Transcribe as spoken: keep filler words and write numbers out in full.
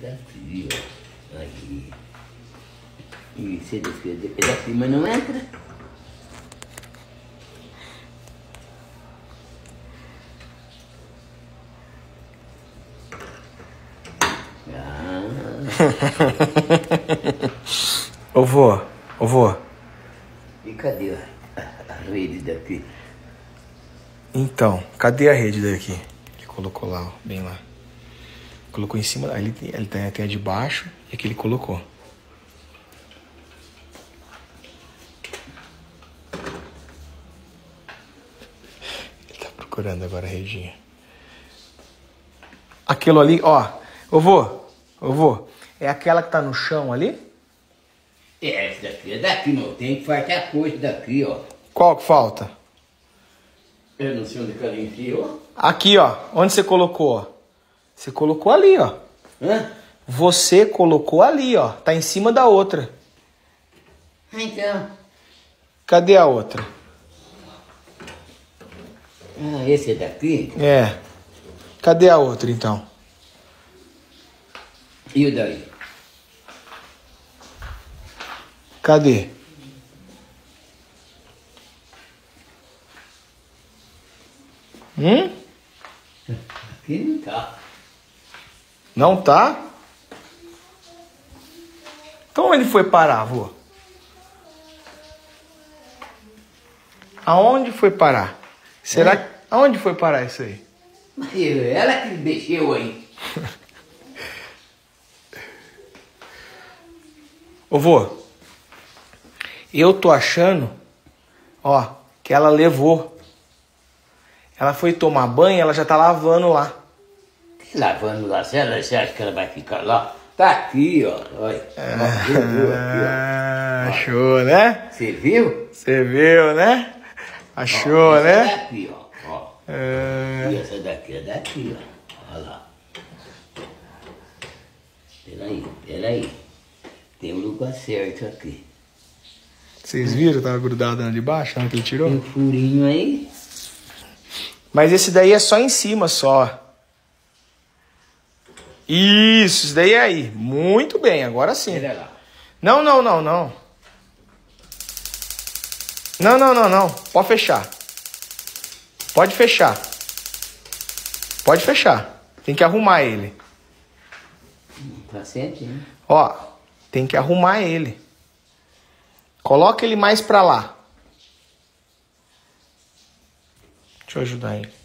daqui, ó. Aí. E se despedir pela cima não entra. Ô vô, ô vô. E cadê a, a rede daqui? Então, cadê a rede daqui? Ele colocou lá, ó, bem lá. Colocou em cima, ali tem, ali tem, tem a de baixo e aqui ele colocou. Ele tá procurando agora a redinha. Aquilo ali, ó. Ô vô, ô vô. É aquela que tá no chão ali? É, essa daqui é daqui, não tem que faltar coisa daqui, ó. Qual que falta? Eu não sei onde que ela enfia, ó. Aqui, ó. Onde você colocou, ó? Você colocou ali, ó. Hã? Você colocou ali, ó. Tá em cima da outra. Então. Cadê a outra? Ah, esse é daqui? É. Cadê a outra, então? E o daí? Cadê? Hum? Aqui não tá. Não tá? Então onde foi parar, vô? Aonde foi parar? Será é. que... Aonde foi parar isso aí? Mas ela que mexeu aí. Ô vô, eu tô achando, ó, que ela levou. Ela foi tomar banho, ela já tá lavando lá. Lavando lá, você acha que ela vai ficar lá? Tá aqui, ó. Olha. Ah, aqui, ó. Achou, né? Você viu? Você viu, né? Achou, ó, né? Essa daqui, ó. ó. É... E essa daqui é daqui, ó. Olha lá. Peraí, peraí. Tem um lugar certo aqui. Vocês viram? Tava grudado na de baixo, na que ele tirou? Tem um furinho aí. Mas esse daí é só em cima, só. Isso, isso daí é aí. Muito bem, agora sim. Não, não, não, não. Não, não, não, não. Pode fechar. Pode fechar. Pode fechar. Tem que arrumar ele. Tá certo, né? Ó, tem que arrumar ele. Coloca ele mais pra lá. Deixa eu ajudar ele.